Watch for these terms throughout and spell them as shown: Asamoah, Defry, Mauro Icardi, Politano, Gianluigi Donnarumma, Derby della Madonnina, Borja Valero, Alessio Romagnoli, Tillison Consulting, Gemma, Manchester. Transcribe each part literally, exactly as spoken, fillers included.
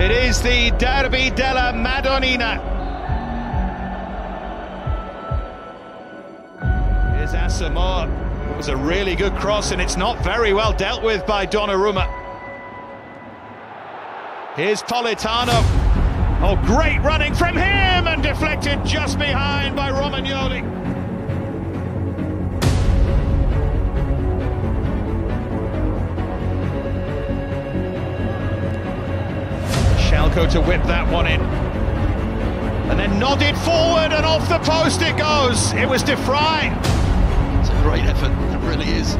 It is the Derby della Madonnina. Here's Asamoah. It was a really good cross, and it's not very well dealt with by Donnarumma. Here's Politano. Oh, great running from him, and deflected just behind by Romagnoli. To whip that one in, and then nodded forward and off the post it goes. It was Defry. It's a great effort, it really is.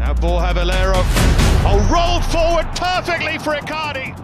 Now Borja Valero, oh, rolled forward perfectly for Icardi.